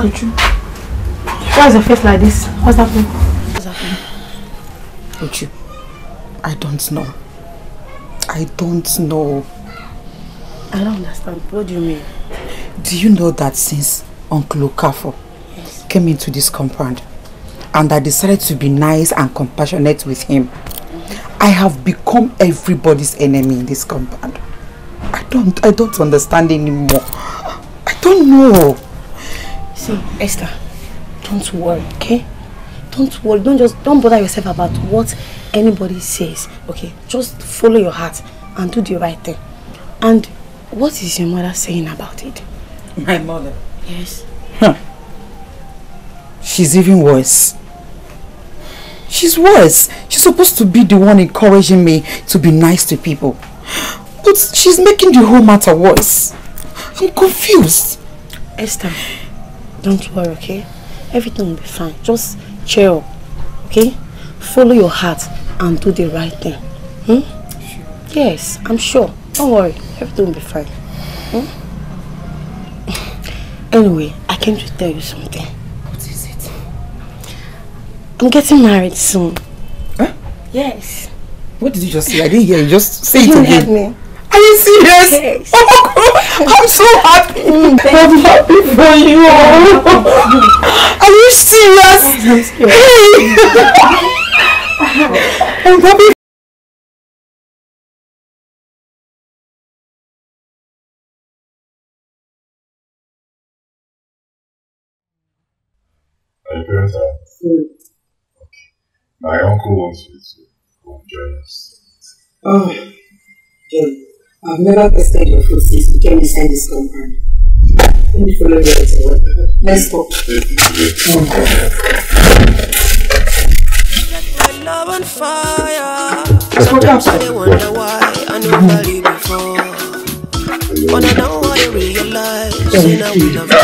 How true? Why is your face like this? What's happening? What's happening? Uju, I don't know. I don't know. I don't understand. What do you mean? Do you know that since Uncle Okafor came into this compound and I decided to be nice and compassionate with him, I have become everybody's enemy in this compound. I don't understand anymore. I don't know. See, Esther. Don't worry, okay? Don't worry. Don't bother yourself about what anybody says, okay? Just follow your heart and do the right thing. And what is your mother saying about it? My mother? Yes. Huh. She's even worse. She's worse. She's supposed to be the one encouraging me to be nice to people. But she's making the whole matter worse. I'm confused. Esther, don't worry, okay? Everything will be fine. Just cheer up, okay? Follow your heart and do the right thing. Hmm? Yes, I'm sure. Don't worry. Everything will be fine. Hmm? Anyway, I came to tell you something. What is it? I'm getting married soon. Huh? Yes. What did you just say? I didn't hear you. Just say it again. Me. Are you serious? Yes. I'm so happy. I'm happy for you. Are you serious? Yes, I'm serious. Hey. I'm happy. Are your parents out? Yes. Okay. My uncle wants you to come join us. Oh, John. I've never tested your food since you came inside this compound. Let me follow you to work. Let's go. Love on fire. Sometimes I wonder why I knew you before. But I know I realize that we love God.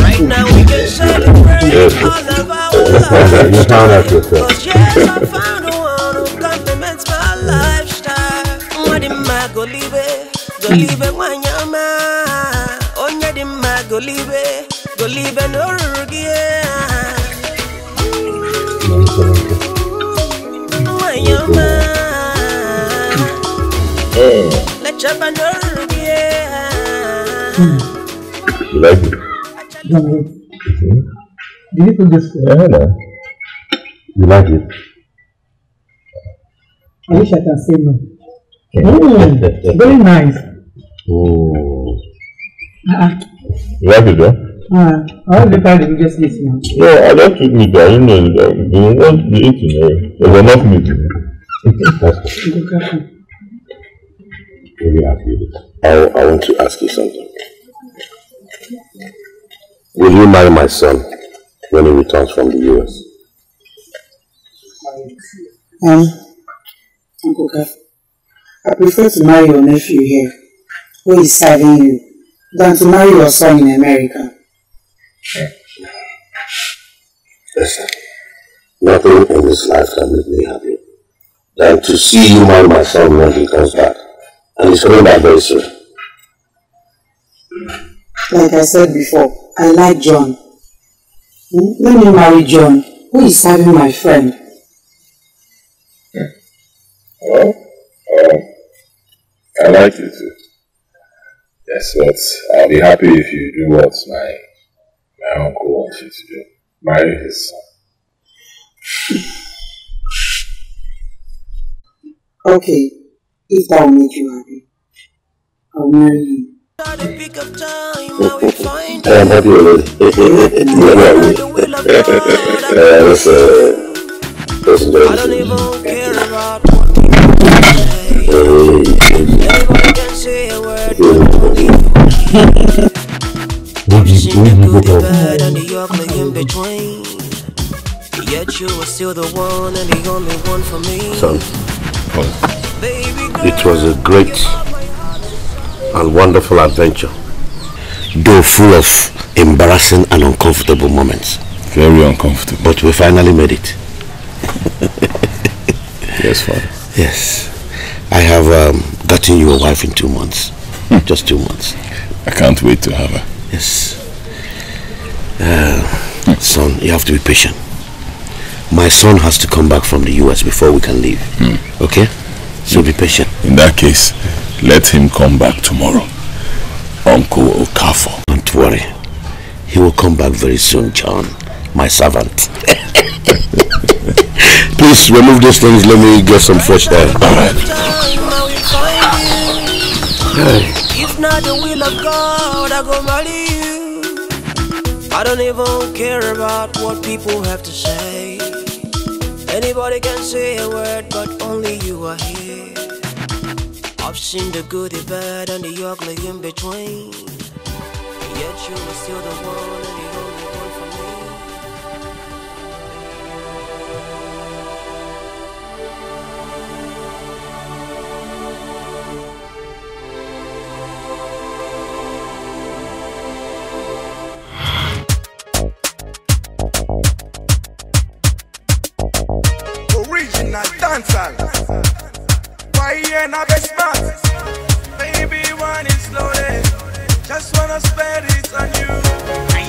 Right now we can celebrate all of our lives. You found out yourself. Cause yes, I found one who compliments my lifestyle. Go leave it, go leave it when you're mad. Oh, yeah, the man, go leave it, no rugia. When you're mad, let's have a rugia. You like it? Do you think this? You like it? I wish I can say no. Mm, very nice. Oh. You like it though? All the time you just eat now. Yeah, I like to eat there. You know, you want to eat it. There's enough meat. Let me ask you this. I want to ask you something. Will you marry my son when he returns from the US? Uncle Okafor, I prefer to marry your nephew here, who is serving you, than to marry your son in America. Listen, nothing in this life can make me happy than to see you marry my son when he comes back. And he's coming back very soon. Like I said before, I like John. Let me marry John, who is serving my friend. Hello? I like you too. Yes, but I'll be happy if you do what my uncle wants you to do. Marry his son. Okay, if that will make you happy, I'll marry him. I'm happy already. I don't even care about Maybe the bad and the ugly in between. Yet you were still the one and the only one for me. Son, it was a great and wonderful adventure, though full of embarrassing and uncomfortable moments. Very uncomfortable. But we finally made it. Yes, Father. Yes. I have gotten you a wife in 2 months. Just 2 months. I can't wait to have her. Yes. Son, you have to be patient. My son has to come back from the US before we can leave. Okay? So be patient. In that case, let him come back tomorrow. Uncle Okafor. Don't worry. He will come back very soon, John. My servant. Please remove these things. Let me get some fresh air. Alright. If not the will of God, I go marry you. I don't even care about what people have to say. Anybody can say a word, but only you are here. I've seen the good, the bad, and the ugly in between. Yet you are still the one and the only one for me. Original dancer. Why you ain't a best man? Baby, one is loaded. Just wanna spend it on you.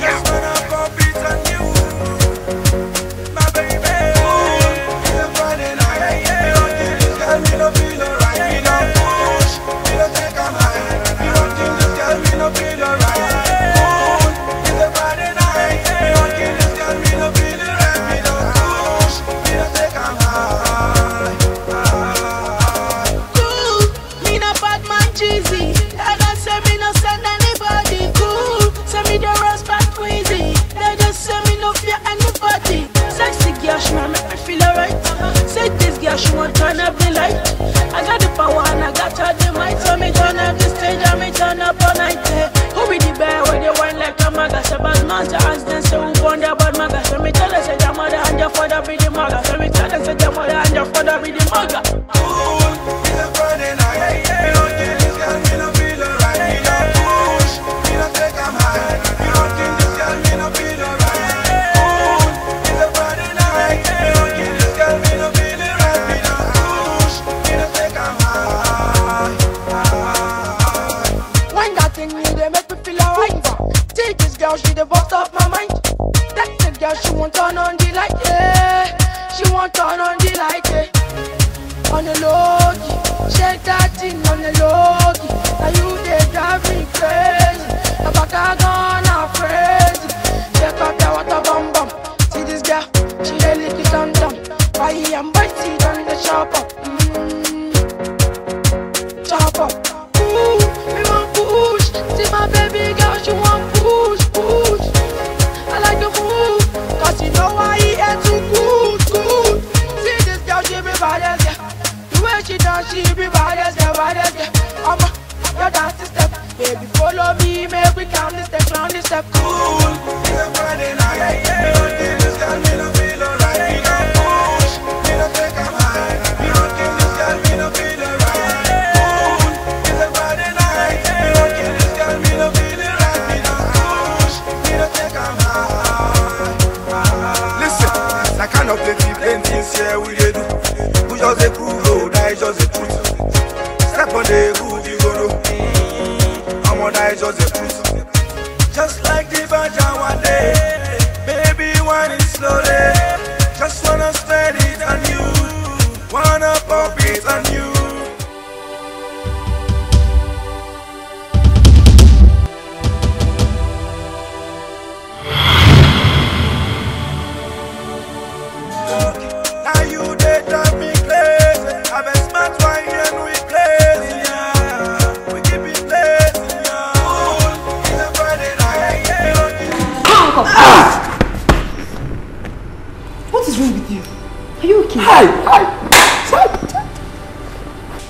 Just wanna pump it on you. My baby, you're running away. You don't think this girl will feel alright. You don't push, you don't take a mind. You don't think this girl will feel alright. She wanna make me feel alright. Say this girl, she wanna turn up the light. I got the power and I got her the might. So me turn up the stage and me turn up all night. Who be the bear with the wine like a maga? She bad monster and then she won't wonder about maga. So me tell her, say your mother and your father be the maga. So me tell her, say your mother and your father be the maga. Cool, it's a Friday night. You don't get this girl, you don't feel alright. You don't push, you don't take a high. You don't think this girl, you don't feel alright. She the boss of my mind. That the girl, she won't turn on the light, yeah. She won't turn on the light, yeah. On the low key, shake that thing on the low key. Now you they drive me crazy. I'm back again, I'm crazy. Check out the water bum bum. See this girl, she a little dum dum. Buy and buy, see on the shop up. Chop up. Ooh, me want push. See my baby girl, she want push. I like the food, cause you know I eat it too good. See this girl, she be badass, yeah. The way she dance, she be badass, yeah, badass, yeah. I'ma, your dance is step. Baby, follow me, make we count this step, round this step. Cool, it's a Friday night, yeah. Don't think this girl, me don't feel alright. You don't push, me don't take a mind. You don't think this girl, me don't feel alright. Cool, it's a Friday night, yeah. Don't think this girl, me don't feel alright. Listen, I cannot plenty things here we do. We just a proof, oh, that is just the truth. Step on the good, you go know. I'm on that is just the truth. Just like the Baja one day, baby, one is slowly. Just wanna spend it on you, wanna pop it on you.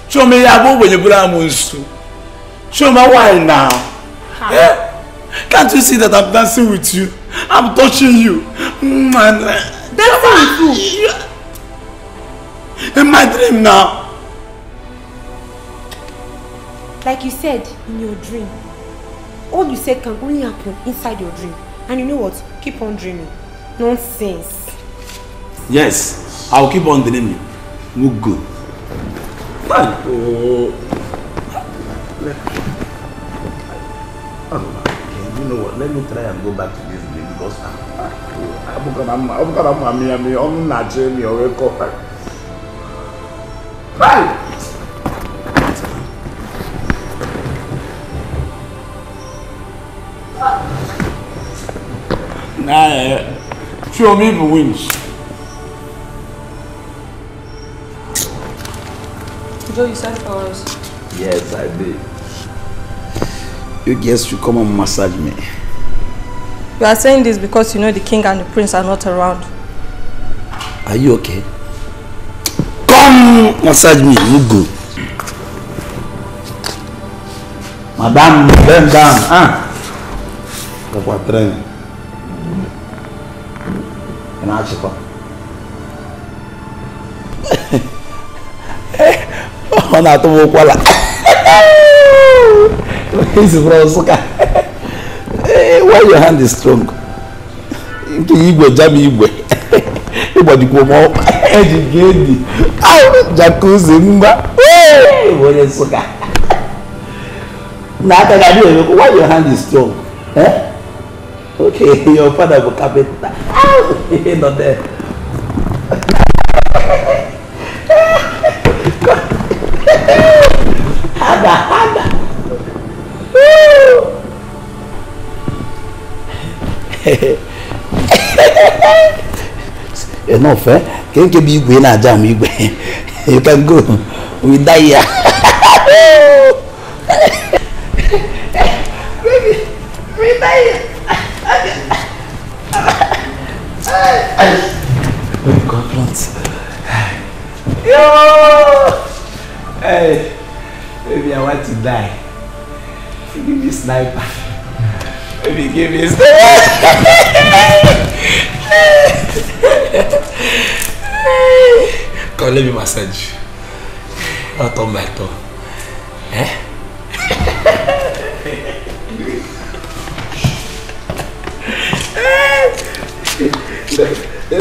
Show me your when you put on monster. Show me why now. Yeah. Can't you see that I'm dancing with you? I'm touching you. Dancing with you. In my dream now. Like you said in your dream, all you said can only happen inside your dream. And you know what? Keep on dreaming. Nonsense. Yes, I'll keep on dreaming. We'll go. Oh, okay, you know what? Let me try and go back to this dream. Show me the wins. Joe, you said for us. Yes, I did. You guys should come and massage me. You are saying this because you know the king and the prince are not around. Are you okay? Come massage me, you go. Madam, bend down, huh? Go for a train. Why your hand is strong? Why your hand is strong? Eh? Okay, your father will come in. Ow! He's not there. Hada, Hada. Enough, eh? Can you be going to jam? You can go. We die here. We die here. We've got plants. Yo! Hey, baby, I want to die. Give me sniper. Baby, give me sniper. Come, let me massage. Not on my toe. Eh? The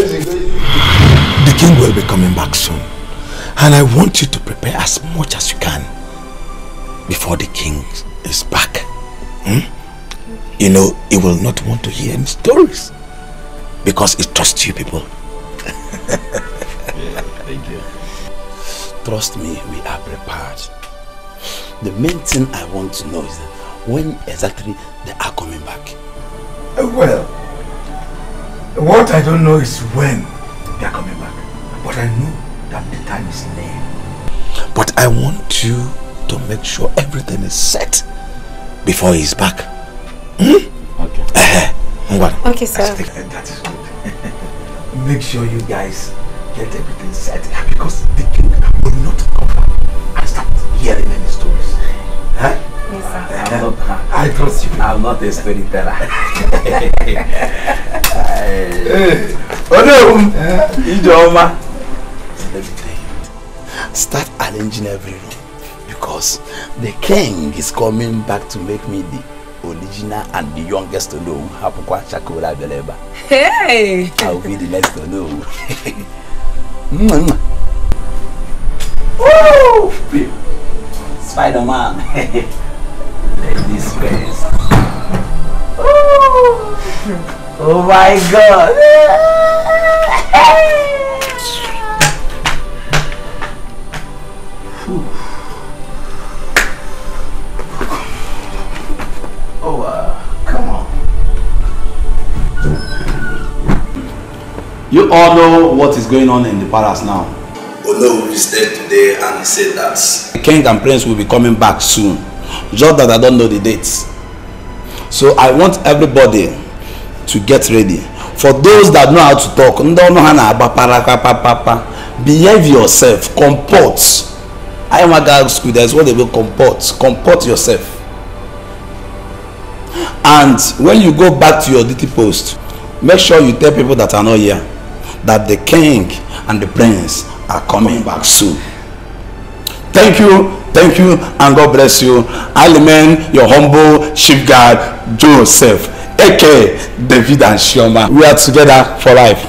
king will be coming back soon, and I want you to prepare as much as you can before the king is back. You know, he will not want to hear any stories because he trusts you people. Yeah, thank you. Trust me, we are prepared. The main thing I want to know is that when exactly they are coming back. Well, what I don't know is when they are coming back, but I know that the time is near. But I want you to make sure everything is set before he's back. Okay. Okay, sir. I think that is good. Make sure you guys get everything set because the king will not come back and start hearing any stories. Huh? Yes, I trust you. I'm not a storyteller. Start arranging every room because the king is coming back to make me the original and the youngest to know. Hey! I'll be the next to know. Woo! Spider-Man. This face. Oh my God! Oh, come on! You all know what is going on in the palace now. Olo visited today and said that the king and prince will be coming back soon. Just that I don't know the dates. So I want everybody to get ready. For those that know how to talk, behave yourself, comport. I am a girl's school, that's what they will comport. Comport yourself. And when you go back to your duty post, make sure you tell people that are not here that the king and the prince are coming back soon. Thank you. Thank you and God bless you. I remain your humble chief guard, Joseph, aka David and Shioma. We are together for life.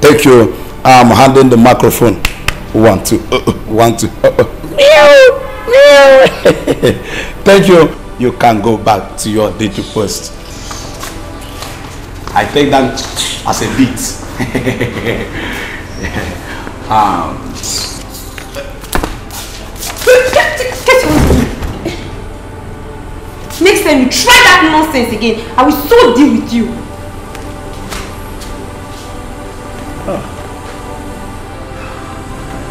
Thank you. I'm handing the microphone. 1, 2, 1, 2. Thank you. You can go back to your duty post. I take that as a beat. Next time you try that nonsense again, I will so deal with you. Oh.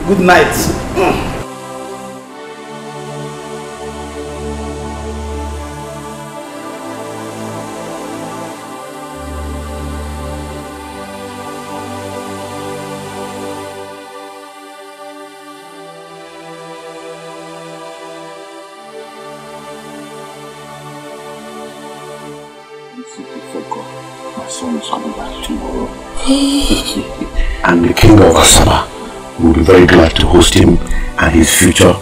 Good night. Mm. And the king of Asaba will be very glad to host him and his future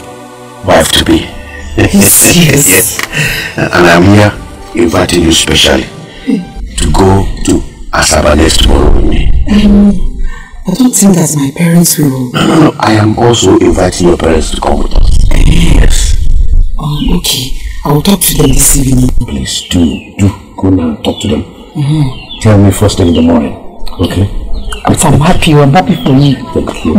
wife-to-be. Yes. And I'm here inviting you specially to go to Asaba next tomorrow with me. I don't think that my parents will... No. I am also inviting your parents to come with us. Yes. Okay. I will talk to them this evening. Please do. Go now and talk to them. Mm-hmm. Tell me first thing in the morning. Okay? I'm happy for you. Thank you.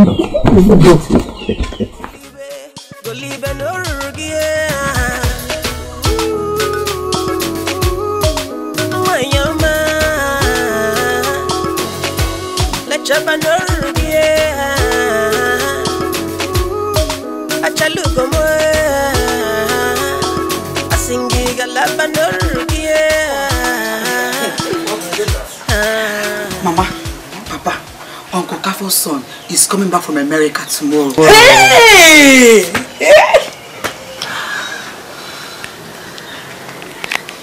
Mama, Papa, Uncle Okafor's son is coming back from America tomorrow. Hey!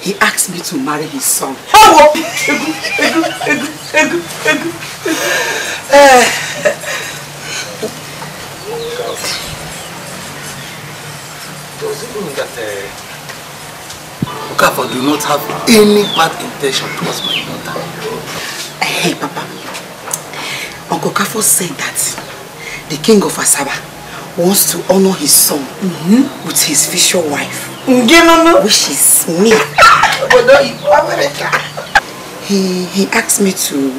He asked me to marry his son. Does it mean that Okafor do not have any bad intention towards my daughter? Hey, Papa. Uncle Okafor said that the king of Asaba wants to honor his son with his future wife, which is me. He asked me to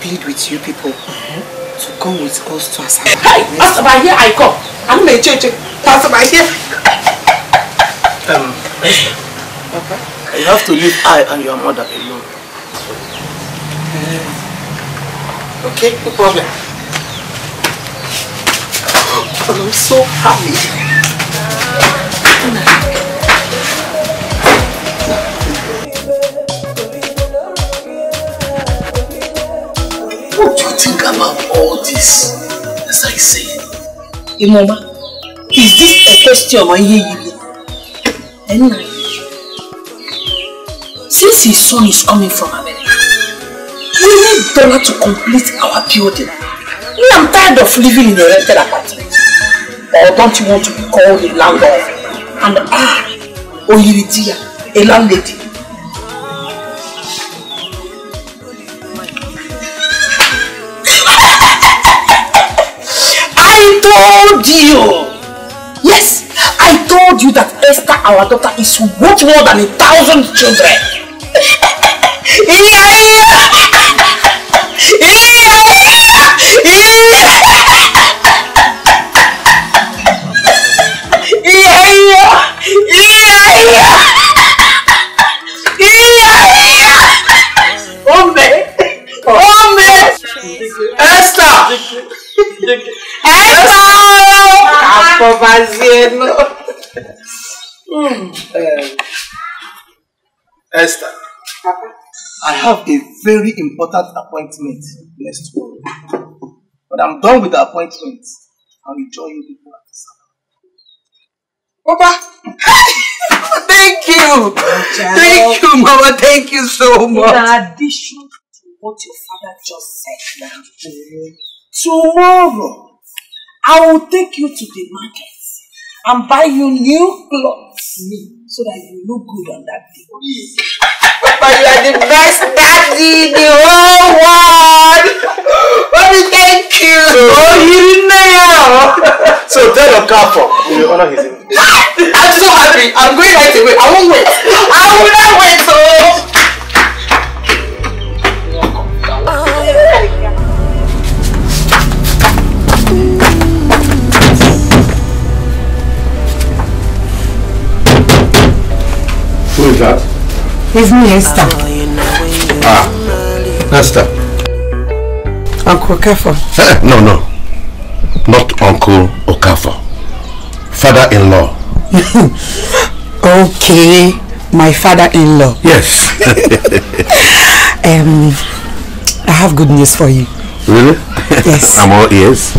plead with you people to come with us to Asaba. Hey, Asaba, here I come. I'm a church. Asaba, here. Papa, you have to leave I and your mother alone. Okay, no problem. Oh, I'm so happy. What do you think about all this, as I say? Hey, Mama, is this a question I hear you? Since his son is coming from America, we need dollar to complete our building. Me, I'm tired of living in a rented apartment. Or don't you want to be called a landlord? And Oyiridia, a landlady. I told you! Yes, I told you that Esther, our daughter, is worth more than 1,000 children. Esther, I have a very important appointment next week. But I'm done with the appointment. I'll enjoy you before I decide. Papa! Thank you! Thank you, Mama. Thank you so much. In addition to what your father just said now, tomorrow I will take you to the market and buy you new clothes so that you look good on that day. But you are the best daddy in the whole world. Mommy, thank you. So tell Okafor, we will honor his invitation. I'm so happy. I'm going right away. I won't wait. I will not wait. is that? It's me, Esther. Ah, Esther. Uncle Okafor. No. Not Uncle Okafor. Father-in-law. Okay, my father-in-law. Yes. I have good news for you. Really? Yes. I'm all ears.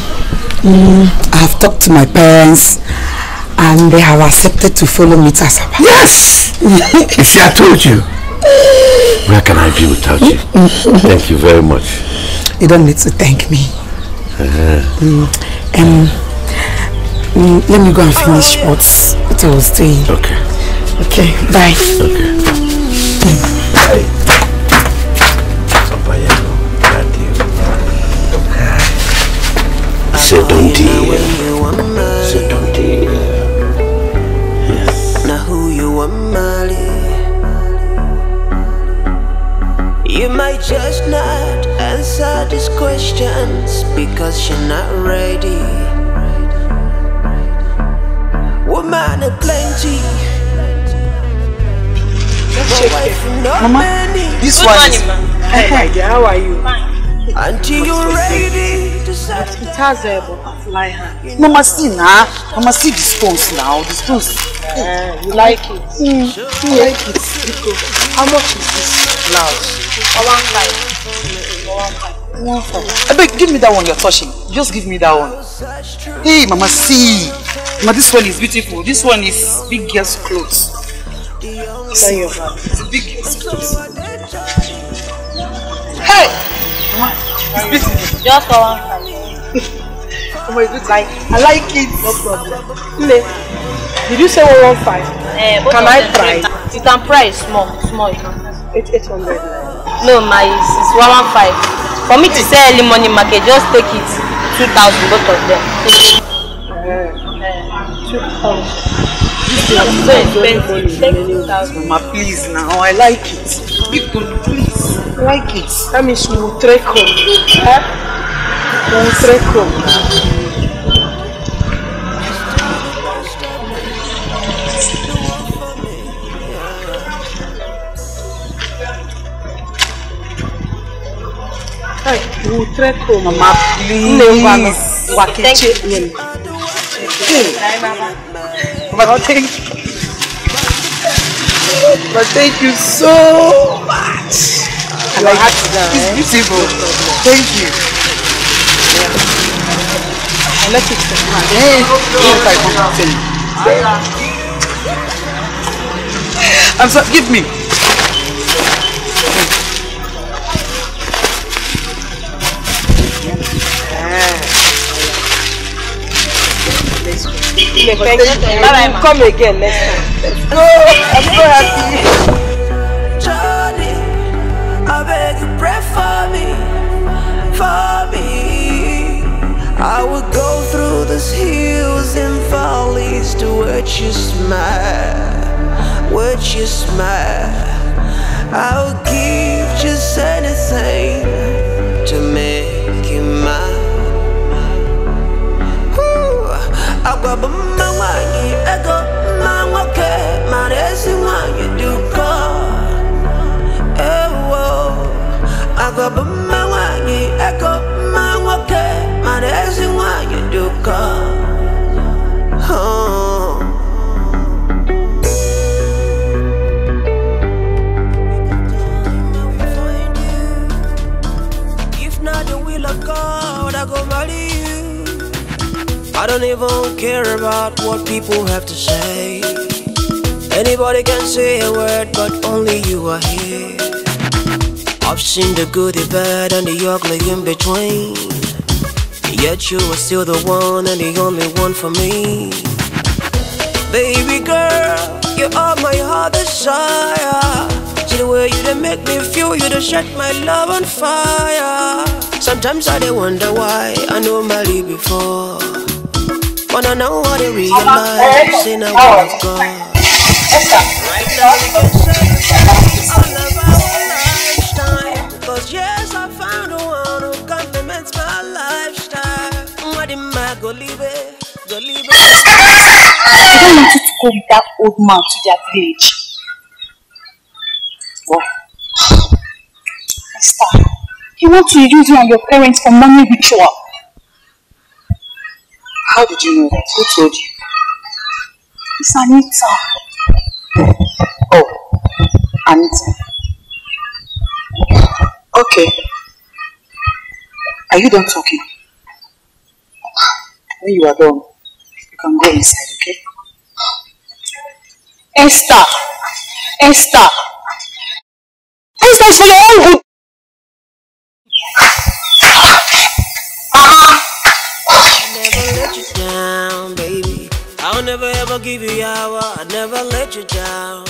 I have talked to my parents and they have accepted to follow me to Asaba. Yes! You see, I told you. Where can I be without you? Thank you very much. You don't need to thank me. Let me go and finish what I was doing. Okay. Okay, bye. Okay. Bye. Sit down, dear. Sit down, dear. Yes. Now who you want, Mali? You might just not answer these questions because you're not ready. Woman are plenty. Mama, this one is... Hey, how are you? Until you're ready. It has a butterfly hand. Mama, see now. Mama, see the stones now. The stones. Yeah, you like it. You like it. How much is this blouse? 1,500. 1,500. I beg, give me that one you're touching. Just give me that one. Hey, Mama, see. Mama, this one is beautiful. This one is big girl's clothes. See, it's a big girl's clothes. Hey, Mama, it's beautiful. Just 1,500. Oh my God, I like it. No problem. Did you say 115? Can I try? You can price small. 800. No, my is 115. For me to sell early money market, just take it 2,000 both of them. 2,000. So expensive. Take 2,000. Mama, please now. I like it. People, please. I like it. That means you will trek home. We'll trek home, Mama, please. Thank you so much. I like it. It's beautiful. Thank you. I like it. I'm sorry, give me. Come again next time. Let's go. I'm so happy. Johnny, I beg you, pray for me. I would go through these hills and valleys to watch you smile, watch you smile. I would give just anything to make you mine. Ooh, I got my waggy, I got my walker, my dancing one you do call. Oh, I got my waggy, I got my walker. But as you want, you do come home. If not the will of God, I go marry you. I don't even care about what people have to say. Anybody can say a word, but only you are here. I've seen the good, the bad, and the ugly in between. Yet you are still the one and the only one for me. Baby girl, you are my heart desire. See the way you done make me feel, you done set my love on fire. Sometimes I done wonder why I know my leave before. Wanna know what they realize, see now what I've got. Right now they can say all of our lifetime. Because yes, I found a one who compliments my life. I don't want you to go with that old man to their village. before. Esther, he wants to use you and your parents for money ritual. How did you know that? Who told you? It's Anita. Oh, Anita. Okay. Are you done talking? When you are done, you can go inside, okay? Esther! Esther! Esther is for your own good! I never let you down, baby. I'll never ever give you hour. I never let you down.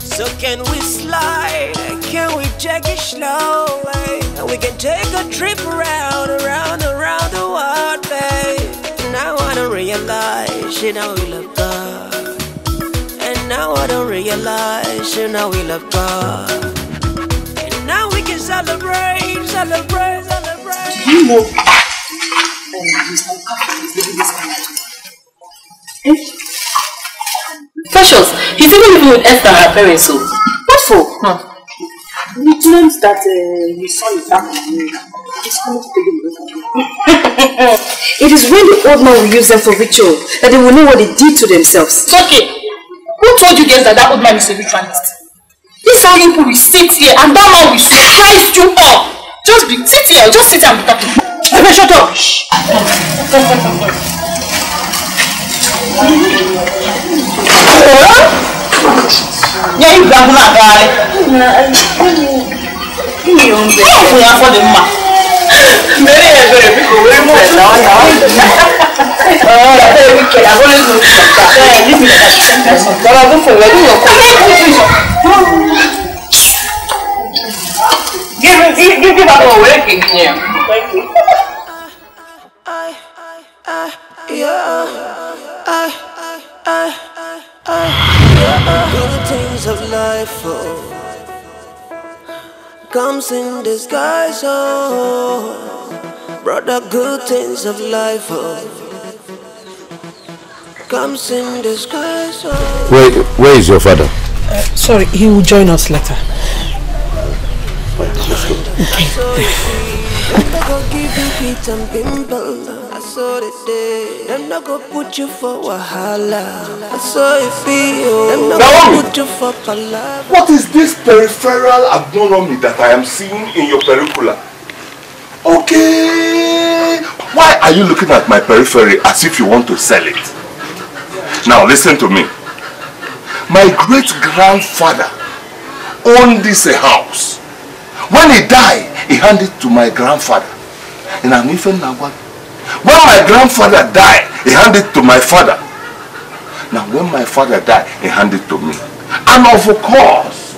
So can we slide? Can we take it slowly? And we can take a trip around, around, around the world, babe. And now I don't realize, you know we love God. And now I don't realize, you know we love God. And now we can celebrate, celebrate, celebrate. Do you know Mr. Okafor is living this kind of life? Precious, he's even living with Esther and her parents, so what for? It means that you saw it back in America. He's coming to take him away. It is when the old man will use them for ritual that they will know what they did to themselves. It's okay. Who told you guys that that old man is a ritualist? This how you will sit here and that man will size you up. Just sit here and be talking. Shut up. Yeah, you can not buy. Good things of life, oh, comes in disguise, oh. Brother, good things of life, oh, comes in disguise, oh. Where is your father? Sorry, he will join us later. Wait, let's go. Okay. I saw the day, them not go put you for wahala. I saw you feel, them not go put you for palabra. What is this peripheral abnormality that I am seeing in your pericula? Okay, why are you looking at my periphery as if you want to sell it? Now listen to me. My great-grandfather owned this house. When he died, he handed it to my grandfather. And I'm even now what? When my grandfather died, he handed it to my father. Now when my father died, he handed it to me. And of course,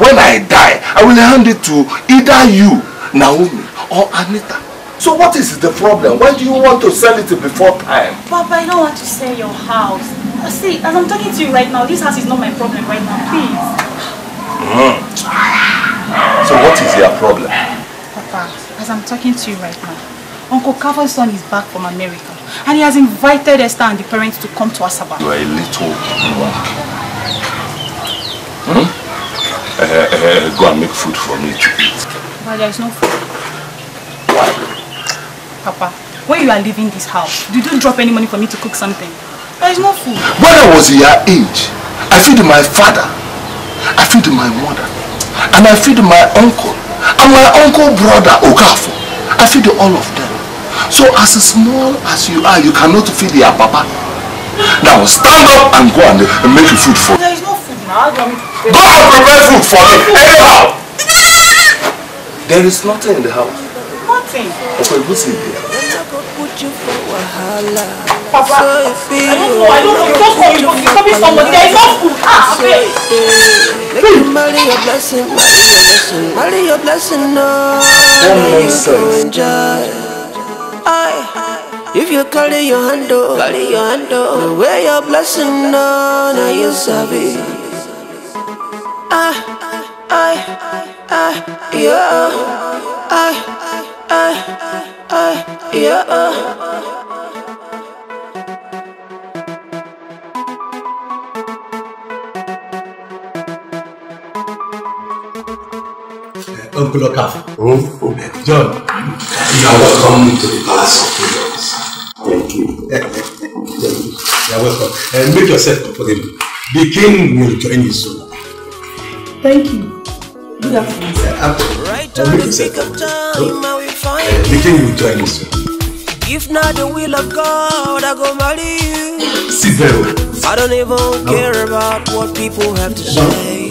when I die, I will hand it to either you, Naomi, or Anita. So what is the problem? Why do you want to sell it before time? Papa, I don't want to sell your house. See, as I'm talking to you right now, this house is not my problem right now, please. So what is your problem? Papa, as I'm talking to you right now, Uncle Okafor's son is back from America, and he has invited Esther and the parents to come to Asaba. You are a little drunk. Go and make food for me to eat. But there is no food. Why? Papa, when you are leaving this house, you don't drop any money for me to cook something. There is no food. When I was your age, I feed my father, I feed my mother, and I feed my uncle, and my uncle brother Okafor. I feed all of them. So as small as you are, you cannot feed your papa. Now stand up and go and make food for me. There is no food now. Go and prepare food for me. Anyhow. There is nothing in the house. Nothing. Okay, what's in there? Papa, I don't know. Just for you, you copy somebody. There is no food. Ah, if you carry your hand up, carry your hand up. Where your blessing on, are you savvy? Uncle Okafor. Oh, John. You are welcome to the Palace of Heroes. Thank you. You are welcome. Make yourself comfortable. The king will join you soon. Thank you. Good afternoon. Right on the pick of time, I will find you. The king will join you soon. If not the will of God, I go marry you. Sit down. I don't even care about what people have to say.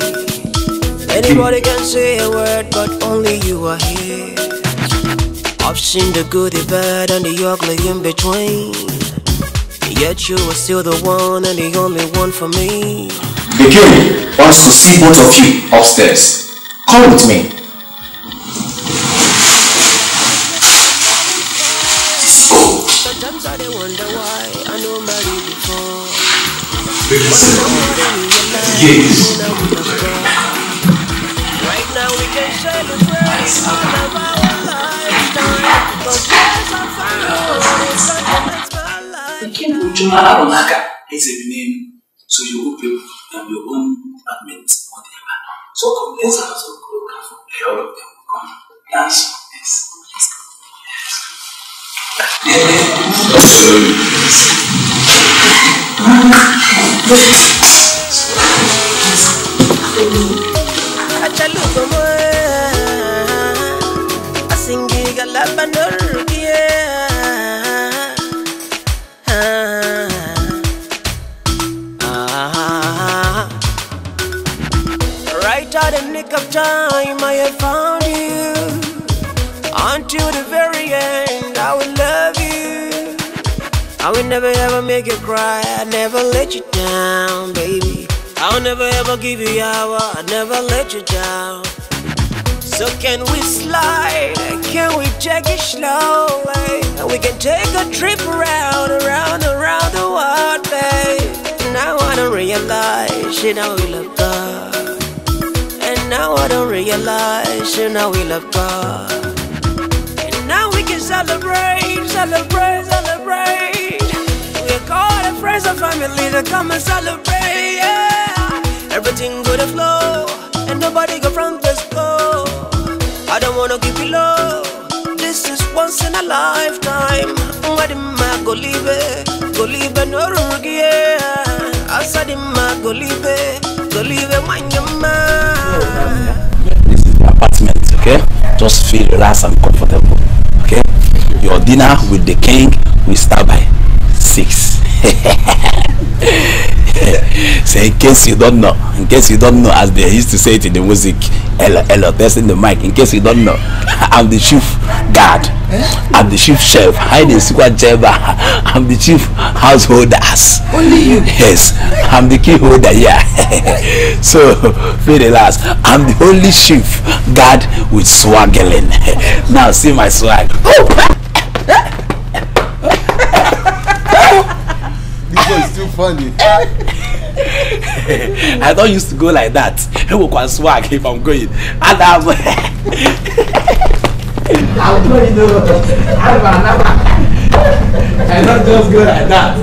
Anybody can say a word, but only you are here. I've seen the good, the bad, and the ugly in between. Yet you are still the one and the only one for me. The king wants to see both of you upstairs. Come with me. Sometimes I wonder why I know Mary before. Yes. Right now we can share the praise of our lifetime. Because there's a fire. The king will join Arunaka is a name, so you will build your own apartments, whatever. So come, let's have some good coffee. All of them will come. Dance. Yes. Right at the nick of time, I have found you. Until the very end, I will love you. I will never ever make you cry. I never let you down, baby. I'll never ever give you hour. I never let you down. So can we slide? Can we take it slowly? We can take a trip around the world, babe. Now I don't realize, you know we love God. And now I don't realize, you know we love God. Celebrate, celebrate, celebrate. We'll call our friends and family to come and celebrate, yeah. Everything gonna flow, and nobody go from this go. I don't wanna give you low. This is once in a lifetime. Madima go leave it, no rugi, yeah. Asadima go leave it, my yama. This is the apartment, okay? Just feel relaxed and comfortable. Your dinner with the king will start by 6. So in case you don't know, as they used to say it in the music, hello, testing the mic. In case you don't know, I'm the chief guard. I'm the chief chef. I'm the chief householders. Only you? Yes, I'm the key holder. Yeah. So feel relaxed. I'm the only chief guard with swaggering. Now see my swag. It's too funny. I don't used to go like that. I will quite swag if I'm going. And I'm I'm going to I not just go like that.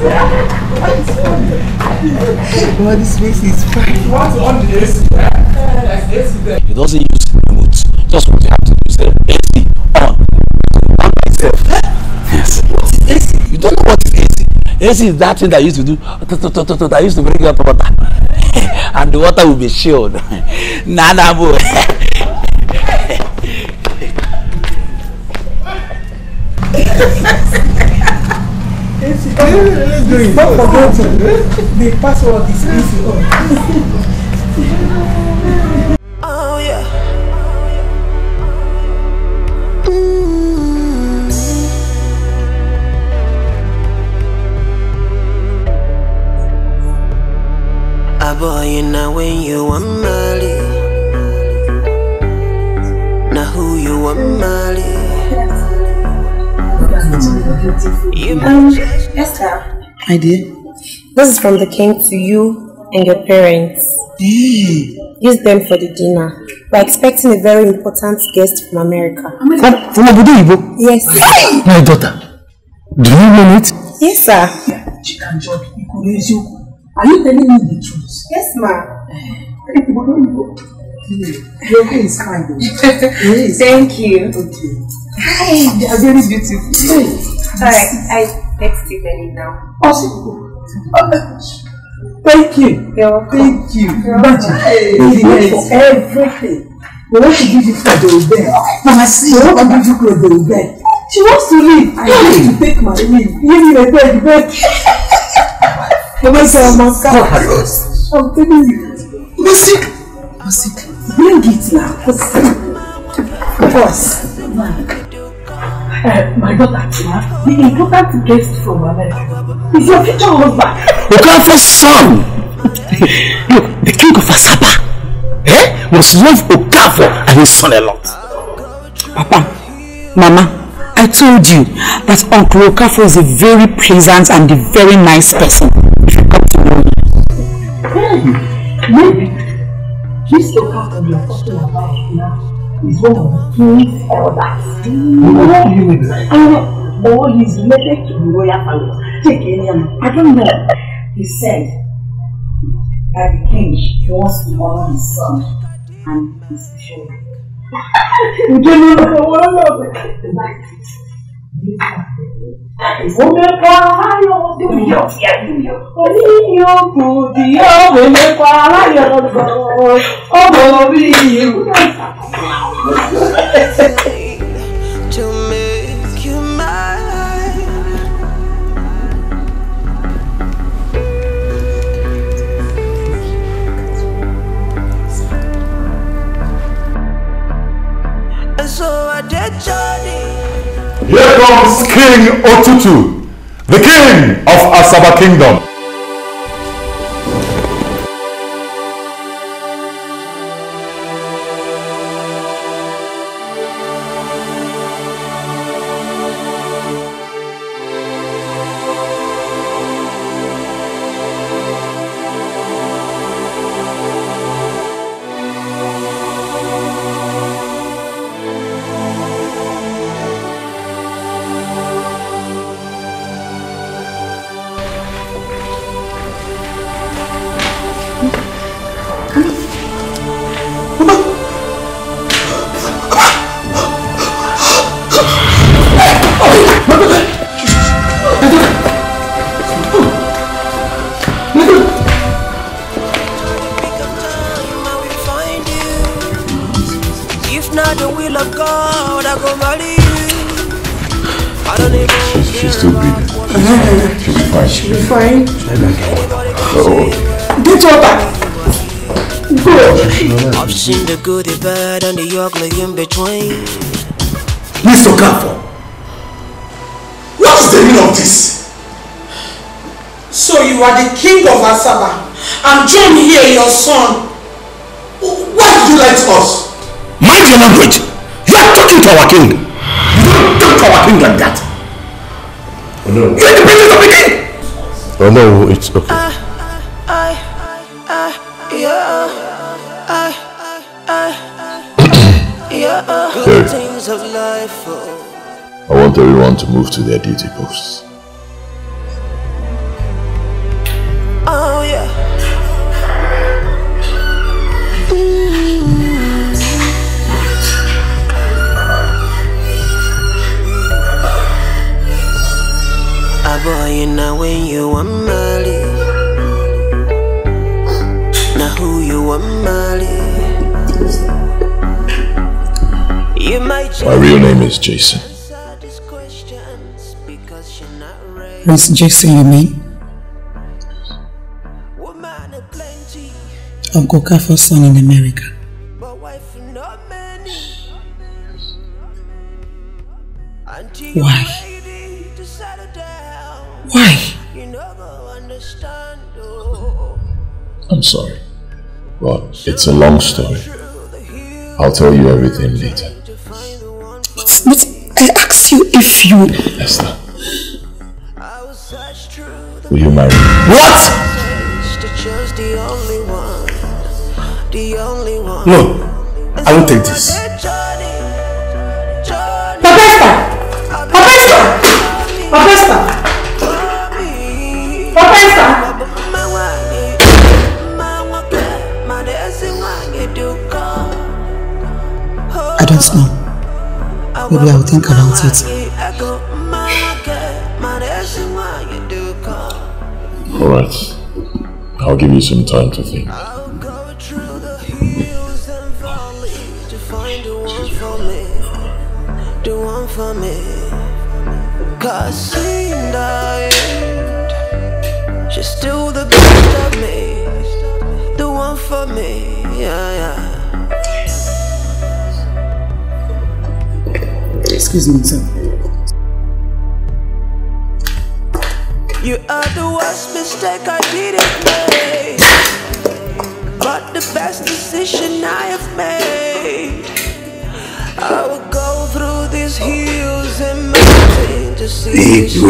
What this place is fine. You want to on the AC? He doesn't use the remote. Just what you have to do is AC on. On myself. Yes. What is AC? You don't know what is AC. AC is that thing that I used to do. I used to bring out water, and the water will be chilled. Nana, boy. Not forgotten. The password is AC on. Oh yeah. Boy, you know when you are Mali. Now who you are Mali. Esther. I did. This is from the king to you and your parents. Use them for the dinner. We're expecting a very important guest from America. From Abuja? Yes. Hey! My daughter. Do you mean it? Yes, sir. She can judge. Are you telling me the truth? Yes, ma'am. Your hair is fine though. Thank you. Okay. Hi. You are very beautiful. Alright, I text you very now. Awesome. Thank you. You're welcome. Thank you. Thank you for everything. We want to give you for the obey. Mama, see, I want to give you for the obey. She wants to leave. I need to take my leave. Give me the bed, Mama, say I must come. I'm telling you. Music. Bring it now. Boss. My daughter, the important guest from America is your future husband. Okafor's son. Look, the king of Asaba must love Okafor and his son a lot. Papa, Mama, I told you that Uncle Okafor is a very pleasant and a very nice person. If you come to know him. Maybe this Okafor you are talking about now is one of the king's elders. Or he's related to the royal family. Take any one. I don't know. He said that the king wants to honor his son and his children. You don't know the one of the night. To make you mine. And so I did journey. Here comes King Otutu, the king of Asaba Kingdom. The good, the bad, and the ugly in between. Mr. Okafor, what is the meaning of this? So you are the king of Asaba, and John here, your son. Why did you lie to us? Mind your language. You are talking to our king. You don't talk to our king like that. Oh no. You are the princess of the king. Oh no, it's okay. I want everyone to move to their duty posts. Oh yeah. A boy, you know when you are married. Now who you are married. My real name is Jason. Prince Jason, you mean? Uncle Okafor's son in America. Why? Why? I'm sorry, but it's a long story. I'll tell you everything later. But I asked you if you... Esther. Will you marry me? What? No, I won't take this. Papa Esther! don't know. Maybe I will think about it. Alright. I'll give you some time to think. For me, cause she died. She's still the best of me, the one for me. Yeah. Excuse me, sir. You are the worst mistake I didn't make, but the best decision I have made. I will go through these hills and mountains to see you.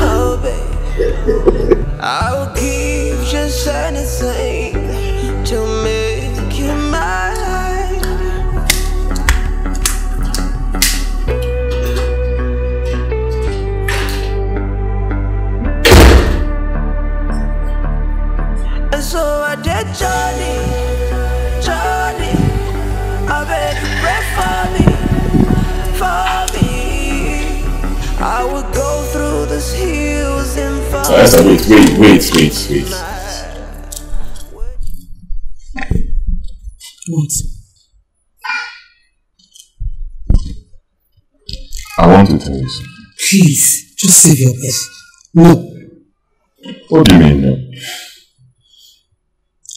Oh, baby, I'll give just anything to make you mine. And so I did, Johnny. I beg you, pray for me. I would go through these hills and find. Wait. What? I want to tell you something. Please, just save your breath. No. What do you mean, no?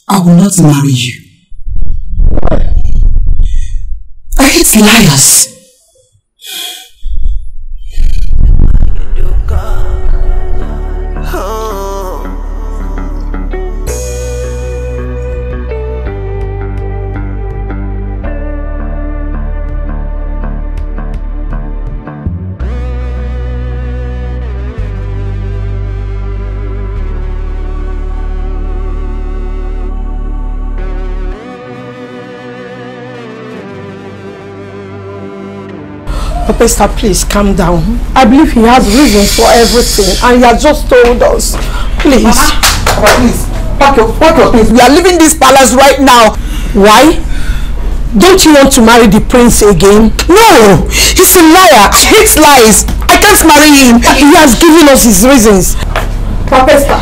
I will not marry you. Why? I hate liars. Professor, please calm down. I believe he has reasons for everything and he has just told us. Please. Mama, please, pack your things. We are leaving this palace right now. Why? Don't you want to marry the prince again? No! He's a liar. I hate lies. I can't marry him. He has given us his reasons. Professor,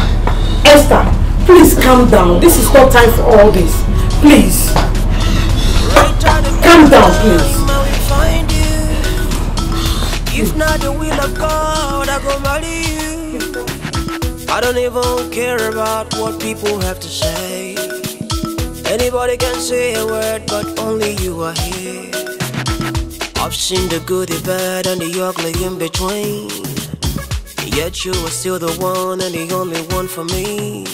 Esther, please calm down. This is not time for all this. Please. Calm down, please. If not the will of God, I go marry you. I don't even care about what people have to say. Anybody can say a word, but only you are here. I've seen the good, the bad, and the ugly in between. Yet you are still the one and the only one for me.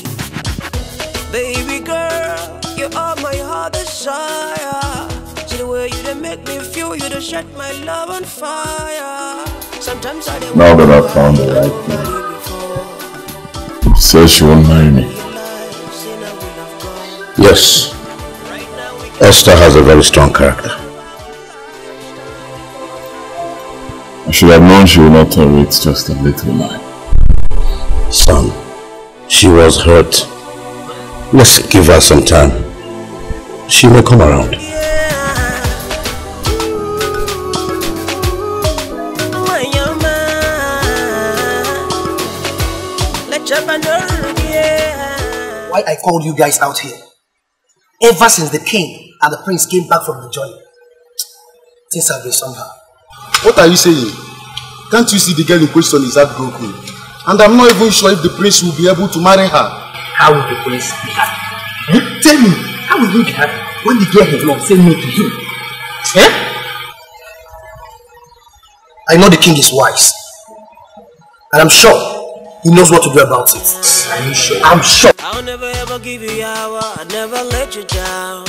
Baby girl, you are my heart desire. See the way you done make me feel, you done set my love on fire. Sometimes I now that I've found the right thing. It says she won't marry me. Yes. Esther has a very strong character. I should have known she would not tolerate just a little lie. Son, she was hurt. Let's give her some time. She may come around. Why I called you guys out here? Ever since the king and the prince came back from the journey, things have been somehow. What are you saying? Can't you see the girl in question is heartbroken? And I'm not even sure if the prince will be able to marry her. How will the prince be happy? Hmm? Tell me, how will you be happy when the girl has not said no to him? Eh? I know the king is wise, and I'm sure he knows what to do about it. I'm sure. I'll never ever give you hour. I'll never let you down.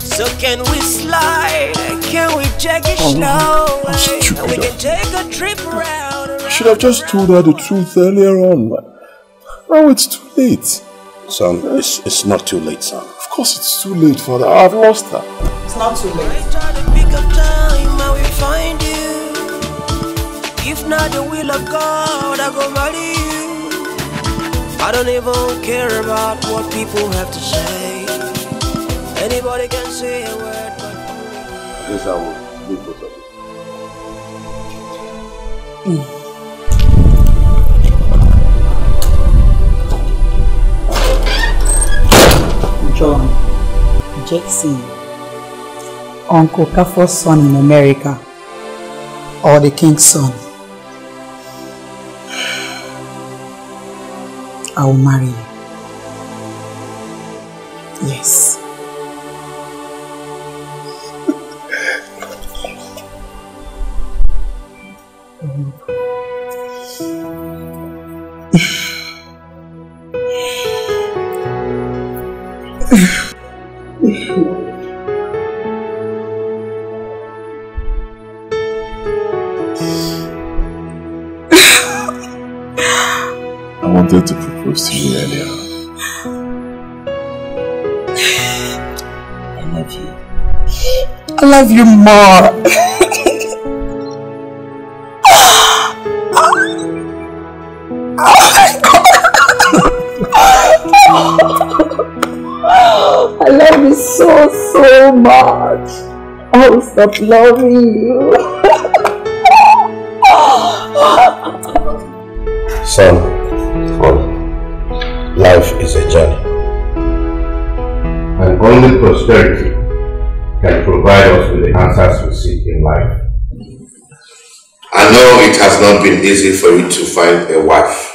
So can we slide? Can we take it slow? And we can take a trip around. I should have just told her the truth earlier on. Now it's too late. Son, it's not too late, son. Of course it's too late for her. I've lost her. It's not too late. I try to pick up time and we find you. If not the will of God, I go marry you. I don't even care about what people have to say. Anybody can say a word. Yes, I will leave both of you. John Jackson, Uncle Okafor's son in America, or the king's son. I will marry you. Yes. I wanted to propose to you earlier. I love you more. I love you so much. I will stop loving you. Son, come. Life is a journey. And only prosperity can provide us with the answers we seek in life. I know it has not been easy for you to find a wife,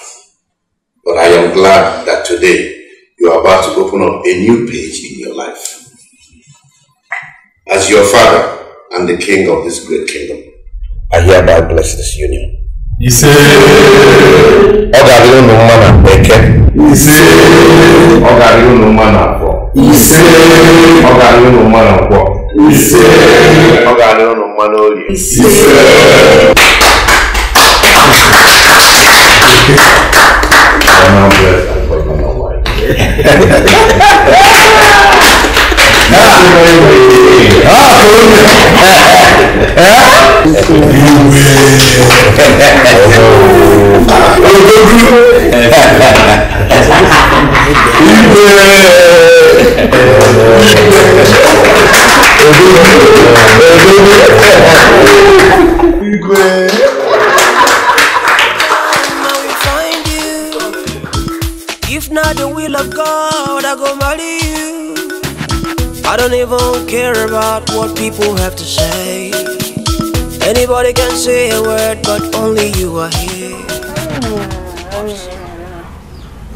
but I am glad that today you are about to open up a new page in your life. As your father and the king of this great kingdom, I hereby bless this union. If not the will of God, I go marry you. I don't even care about what people have to say. Anybody can say a word, but only you are here.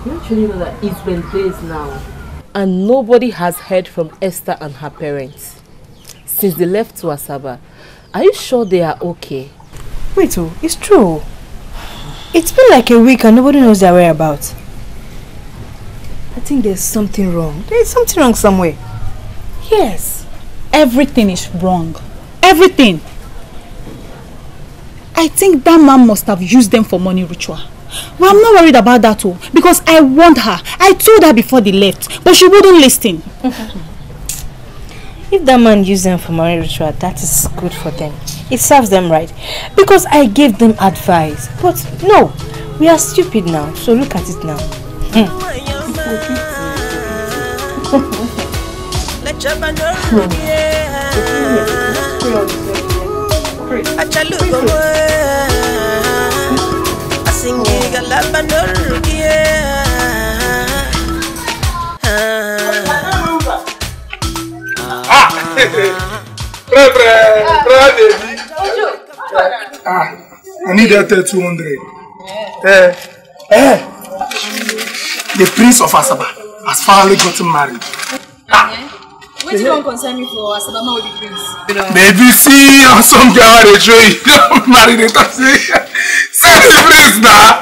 Don't you know that it's been days now? And nobody has heard from Esther and her parents since they left to Asaba. Are you sure they are okay? Wait, oh, it's true. It's been like a week and nobody knows their whereabouts. I think there's something wrong. There's something wrong somewhere. Yes. Everything is wrong. Everything. I think that man must have used them for money ritual. Well, I'm not worried about that too, because I warned her. I told her before they left, but she wouldn't listen. If that man used them for money ritual, that is good for them. It serves them right, because I gave them advice. But no, we are stupid now, so look at it now. I need that 200. The Prince of Asaba has finally gotten married. Which one concern you for Asaba man with the prince? Maybe see or some girl they show you don't marry the top. Say the prince now.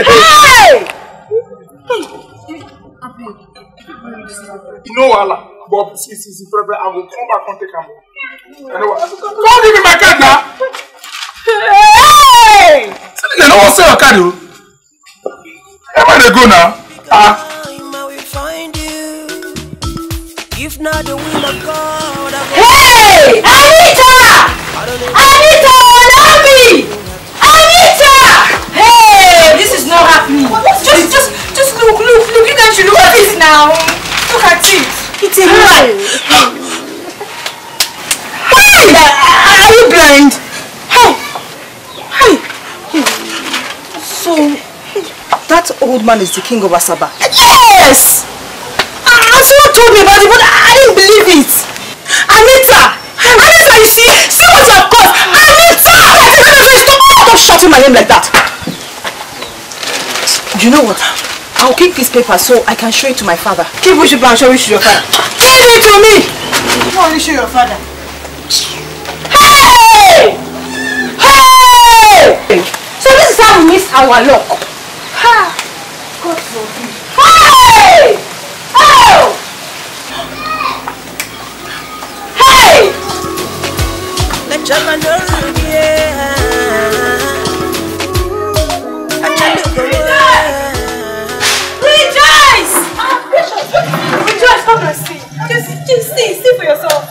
Hey! You know Allah. Bob, see, I will come back and take him. Don't give me my card now! Hey! You know what's your card? Where am I go now? If not the will of God. Hey! Anita! Anita, love me! Anita! Hey! This is not happening. Just look. You can't look at this now. Look at it. It's a lie. And hey, so that old man is the king of Asaba? Yes. Asaba told me about it, but I didn't believe it. Anita, you see what you have caused. Anita, stop shouting my name like that. You know what? I'll keep this paper so I can show it to my father. Keep it and show it to your father. Give it to me. You want to show your father? Hey! Hey! So this is how we miss our luck. Ha! God forbid. Hey! Oh! Hey! Rejoice! Rejoice, come and see. Just see for yourself.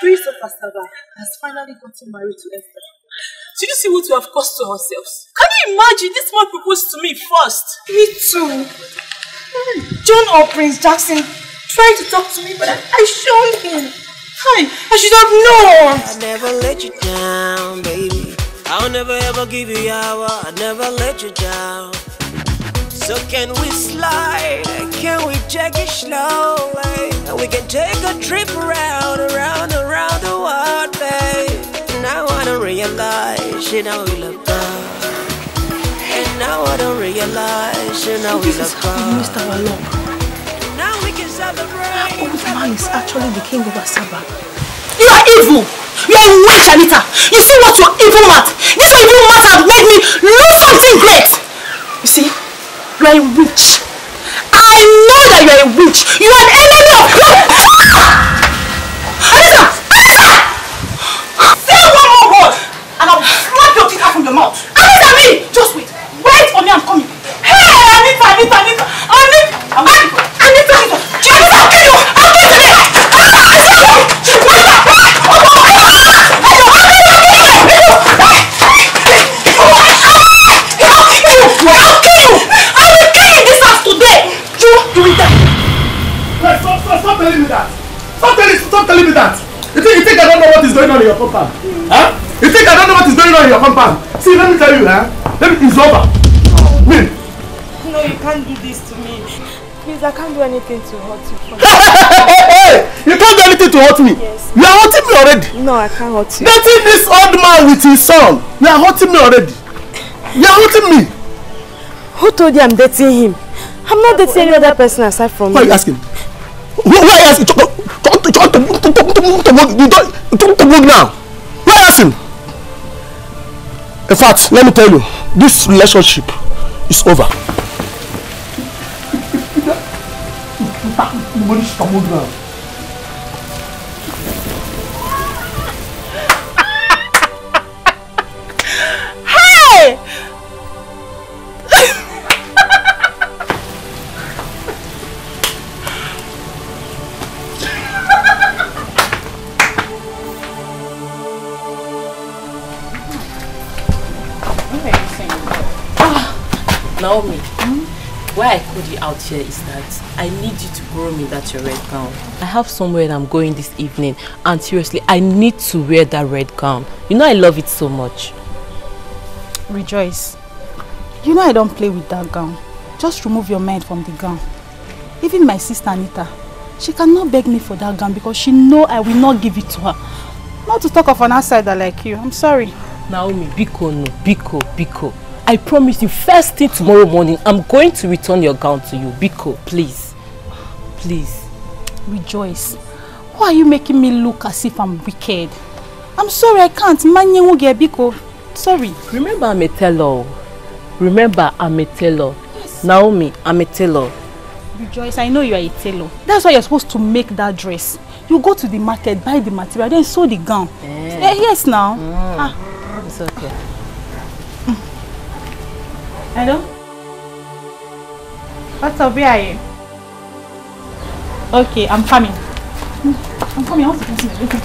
Prince of Asaba has finally gotten married to Esther. Did you see what you have caused to ourselves? Can you imagine? This man proposed to me first. Me too. John or Prince Jackson tried to talk to me, but I showed him. I should have known. I never let you down, baby. I'll never ever give you hour. I never let you down. So can we slide? Can we take it slowly? We can take a trip around the world, babe. Now I don't realize, you know we love God. And now I don't realize, you know we love God. This is how we missed our love. Now we can celebrate. Old man is actually the king of Asaba. You are evil. You are witch, Anita. You see what your evil mat? This evil mat has made me lose something great. You see? You are a witch. I know that you are a witch. You are an enemy of God. Anita! Anita! Say one more word and I'll slap your teeth out from your mouth. Anita, me! Just wait. Wait for me, I'm coming. Hey, Anita! Anita! Stop telling me that! Stop telling me that! You think I don't know what is going on in your compound? Huh? You think I don't know what is going on in your compound? See, let me tell you, huh? It's over. Me. No, you can't do this to me. Please, I can't do anything to hurt you. Hey! You can't do anything to hurt me? Yes. You are hurting me already. No, I can't hurt you. Nothing this old man with his son. You are hurting me already. You are hurting me. Who told you I'm dating him? I'm not dating any other person aside from you. Why are you asking? Why ask him? Don't now. Why ask him? In fact, let me tell you, this relationship is over. Hey! Naomi, why I called you out here is that I need you to borrow me that your red gown. I have somewhere that I'm going this evening, and seriously, I need to wear that red gown. You know I love it so much. Rejoice, you know I don't play with that gown. Just remove your mind from the gown. Even my sister Anita, she cannot beg me for that gown because she knows I will not give it to her. Not to talk of an outsider like you, I'm sorry. Naomi, biko no, biko. I promise you, first thing tomorrow morning, I'm going to return your gown to you. Biko, please. Please. Rejoice. Why are you making me look as if I'm wicked? I'm sorry, I can't. Manyenguge, Biko. Sorry. Remember, I'm a tailor. Yes. Naomi, I'm a tailor. Rejoice, I know you are a tailor. That's why you're supposed to make that dress. You go to the market, buy the material, then sew the gown. Yeah. Yes, now. Ah. It's okay. Hello? What's up? Where are you? Okay, I'm coming. I want to pass my business.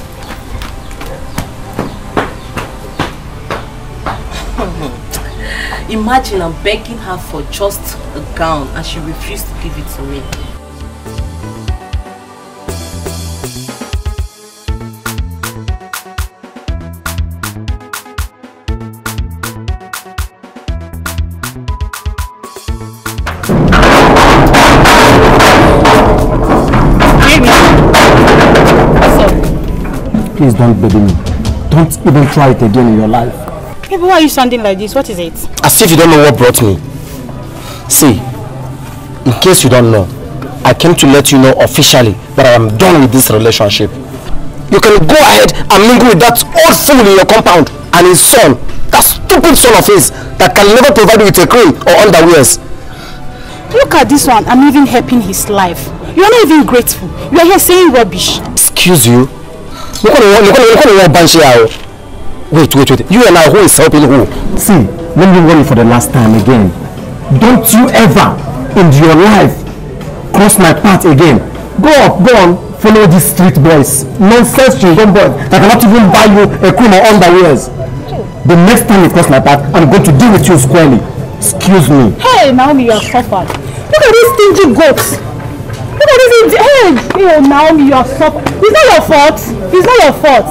Imagine I'm begging her for just a gown and she refused to give it to me. Please don't baby me. Don't even try it again in your life. Hey, but why are you standing like this? What is it? As if you don't know what brought me. See, in case you don't know, I came to let you know officially that I am done with this relationship. You can go ahead and mingle with that old fool in your compound and his son, that stupid son of his that can never provide you with a cream or underwears. Look at this one, I'm even helping his life. You are not even grateful. You are here saying rubbish. Excuse you? Wait. You and I, who is helping who? See, let me warn you for the last time again. Don't you ever in your life cross my path again. Go up, go on, follow these street boys. Nonsense children boys that cannot even buy you a cream or underwears. The next time you cross my path, I'm going to deal with you squarely. Excuse me. Hey, Naomi, you are suffered. Look at these stingy goats. Look at these. Hey, Naomi, you are suffered. It's not your fault. It's not your fault.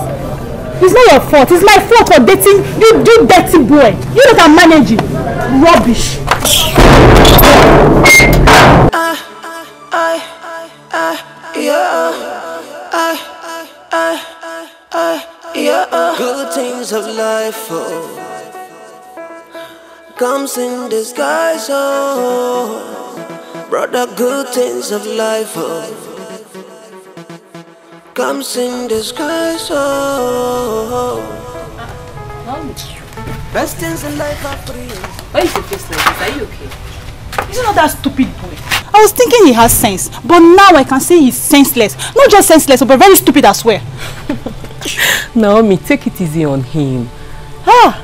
It's not your fault. It's my fault for dating you dirty boy. You don't can manage it. Rubbish. Good things of life, oh, comes in disguise, oh. Brother, good things of life, oh, comes in disguise, oh. Best things in life are free. Why is your face like this? Are you okay? Is it not that stupid boy? I was thinking he has sense, but now I can say he's senseless. Not just senseless, but very stupid as well. Naomi, take it easy on him. Ah!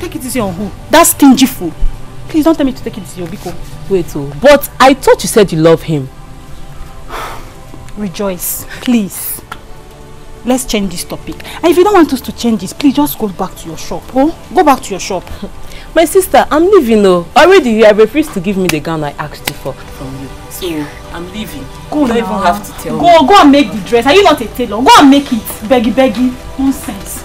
Take it easy on who? That stingy fool. Please don't tell me to take it easy, Obiko. Wait, oh, but I thought you said you love him. Rejoice, please. Let's change this topic. And if you don't want us to change this, please just go back to your shop. Oh, go back to your shop. My sister, I'm leaving, oh. Already you have refused to give me the gown I asked you for from you. So, I'm leaving. Go now. You don't even have to tell me. Go and make the dress. Are you not a tailor? Go and make it. Beggy. Nonsense.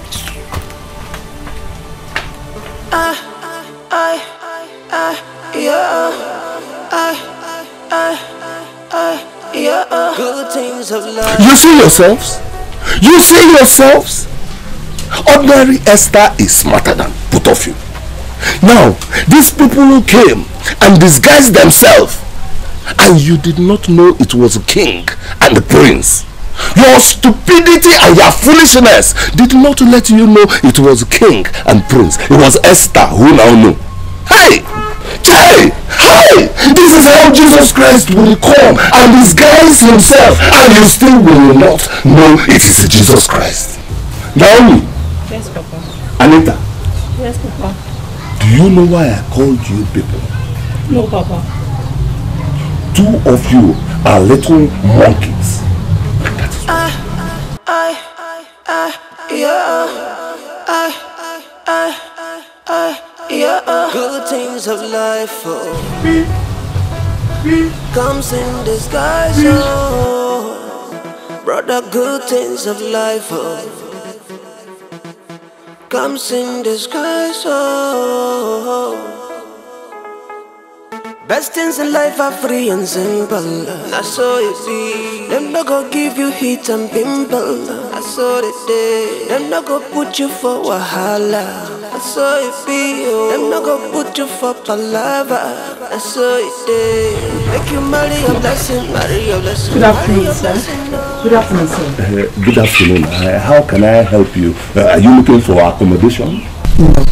You see yourselves? You see yourselves? Ordinary Esther is smarter than both of you. Now, these people who came and disguised themselves, and you did not know it was a king and a prince. Your stupidity and your foolishness did not let you know it was king and prince. It was Esther who now knew. Hey! This is how Jesus Christ will come and disguise himself, and you still will not know it is Jesus Christ. Naomi. Yes, Papa. Anita. Yes, Papa. Do you know why I called you people? No, Papa. Two of you are little monkeys. That is good things of life, oh, comes in disguise, oh. Brother, good things of life, oh, comes in disguise, oh. Best things in life are free and simple. That's so you see. Them not go give you heat and pimple. That's so they say. Them not go put you for wahala. That's so you feel. Them not go put you for palava. That's so you say. Make you marry your blessing, marry your blessing. Good afternoon, sir. Good afternoon, sir. Good afternoon. How can I help you? Are you looking for accommodation? No.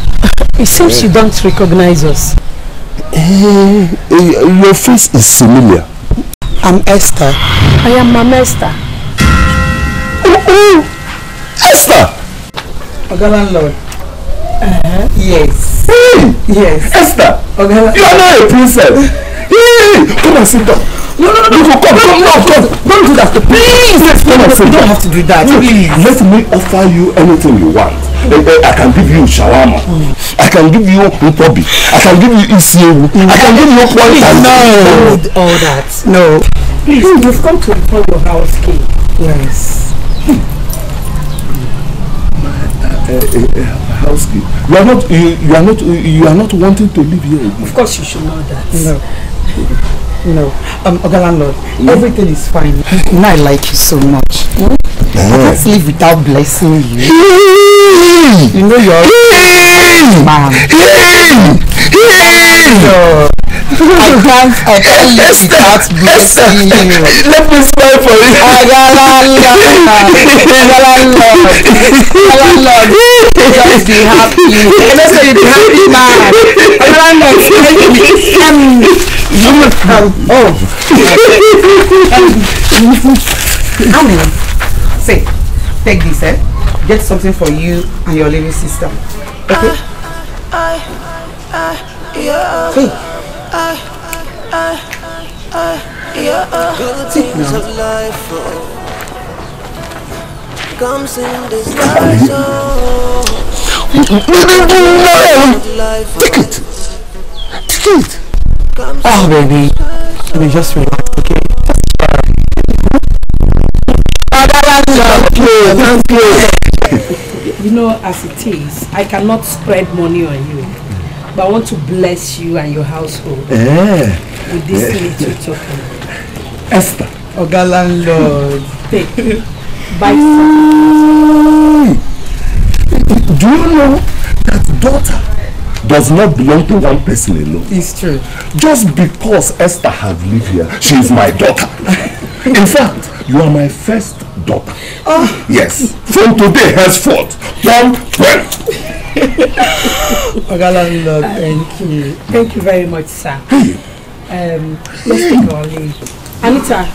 It seems you don't recognize us. Your face is familiar. I'm Esther. I am Mama Esther. Esther! Oga Landlord. Yes. Hey! Yes. Esther! You are not a princess. Hey! Come and sit down. No, come. Don't do that. Please, you don't have to do that. Please. Let me offer you anything you want. I can give you shawarma. I can give you upobi. I can give you isiewu. I can give you kwanta. No, all that. No. Please, you've come to inform your house key. Yes. House key. You are not wanting to live here. Of course, you should know that. No. No, Oga Landlord, everything is fine. And I like you so much. I can't live without blessing you. You know you're mom. So, I can't live without blessing you. Let me smile for you. Lord, just be happy. And also you be happy, man. Say, take this, eh? Get something for you and your little sister. Okay? Hey. Sit now. Take it. Take it. Oh, baby. Baby, just relax, okay? You know, as it is, I cannot spread money on you, but I want to bless you and your household with this little token. Esther, oh landlord, take it. Buy something. Do you know that daughter does not belong to one person alone? It's true. Just because Esther has lived here, she is my daughter. In fact, you are my first daughter. Oh. Yes. From today henceforth, 1 12. Ogalandlord, thank you. Thank you very much, sir. Let's take our leave. Anita,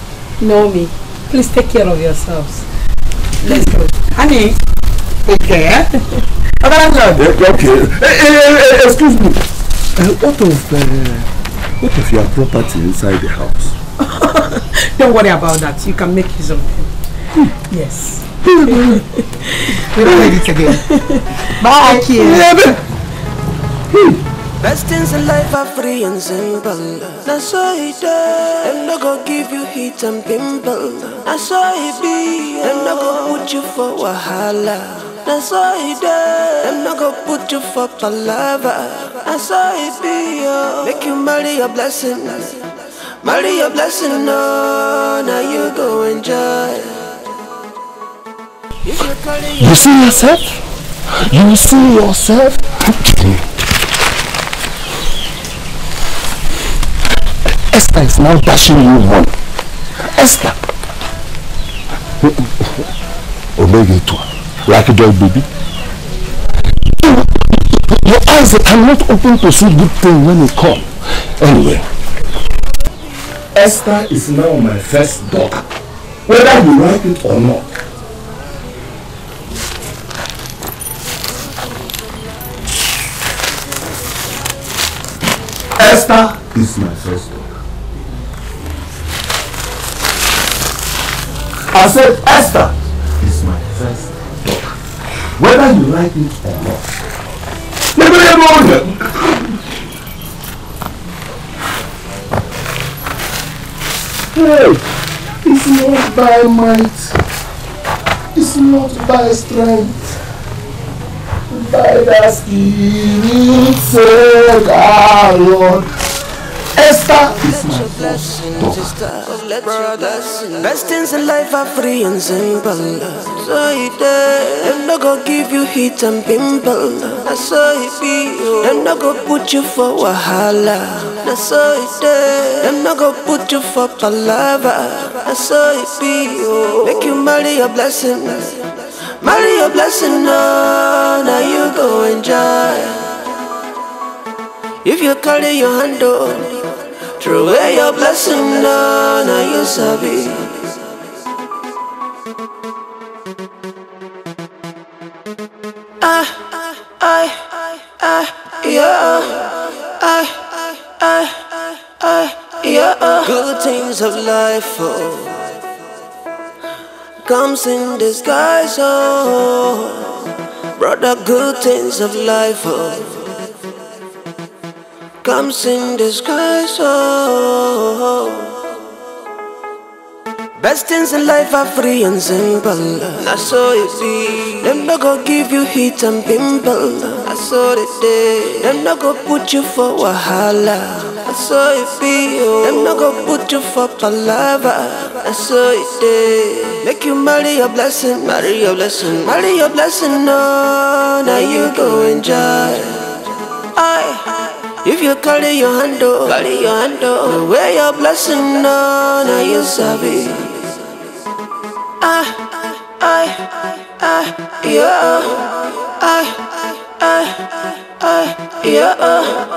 Naomi, please take care of yourselves. Let's go. Honey, okay. Ogalandlord. Okay. Excuse me. What of your property inside the house? Don't worry about that. You can make use of it. Yes. We don't need it again. Bye, kids. Best things in life are free and simple. I saw it there. Them no go give you heat and pimple. I saw it be. Them no go put you for wahala. I saw it there. Them no go put you for palava. I saw it be. Make you marry your blessing. Marry your blessing. No, now you go enjoy. You see yourself? You see yourself? Esther is now dashing you home. Esther! Like a dog baby. Your eyes are not open to see good things when they come. Anyway, Esther is now my first daughter. Whether you like it or not. Esther is my first daughter. I said Esther is my first daughter. Whether you like it or not. Hey, it's not by might. It's not by strength. By the spirits of our Lord. Esther is my blessing, sister. Best things in life are free and simple. So it is. Them no go give you heat and pimple. That's how it be. Them no go put you for wahala. That's how it is. Them no go put you for palava. That's how it be. Make you marry your blessing. Marry your blessing, no, now you go enjoy. If you carry your hand on, throw away your blessing, no, now you sabi. Good things of life, oh. Comes in disguise, oh, brother. Good things of life, oh, comes in disguise, oh. Best things in life are free and simple. I saw it be. Them no go give you heat and pimple. I saw it day. Them no go put you for wahala. I saw it be. Them no go put you for palava. I saw you there. Make you marry your blessing, marry your blessing, marry your blessing. No, now you go enjoy. Aye, if you carry your handle, carry your handle. Wear your blessing, no, now you serve it. Aye, yeah. Aye, yeah.